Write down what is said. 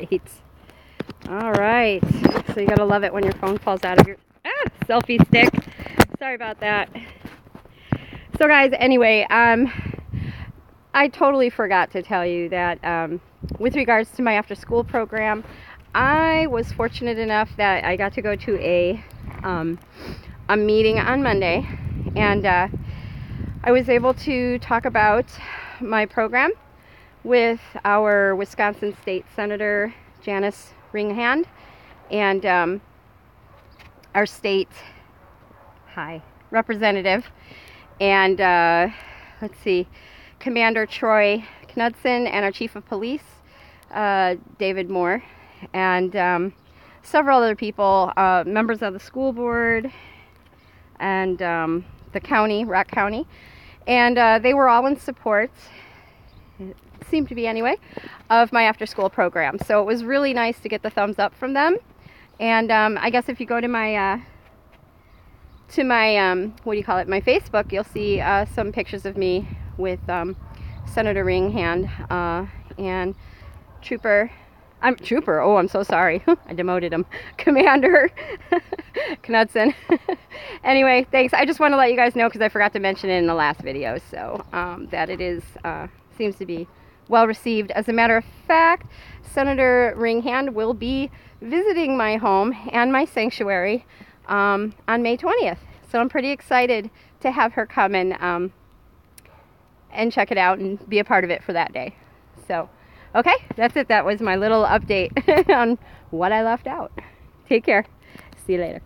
great. All right, so you gotta love it when your phone falls out of your selfie stick. Sorry about that. So guys, anyway, I totally forgot to tell you that with regards to my after school program, I was fortunate enough that I got to go to a meeting on Monday, and I was able to talk about my program with our Wisconsin State Senator Janis Ringhand and our state representative and let's see, Commander Troy Knudson, and our Chief of Police David Moore, and several other people, members of the school board and the county, Rock County, and they were all in support, it seemed to be anyway, of my after school program. So it was really nice to get the thumbs up from them. And I guess if you go to my my Facebook, you'll see some pictures of me with Senator Ringhand and Trooper, oh, I'm so sorry. I demoted him. Commander Knudson. Anyway, thanks. I just want to let you guys know because I forgot to mention it in the last video. So that it is, seems to be well received. As a matter of fact, Senator Ringhand will be visiting my home and my sanctuary on May 20th. So I'm pretty excited to have her come and check it out and be a part of it for that day. So... okay, that's it. That was my little update on what I left out. Take care. See you later.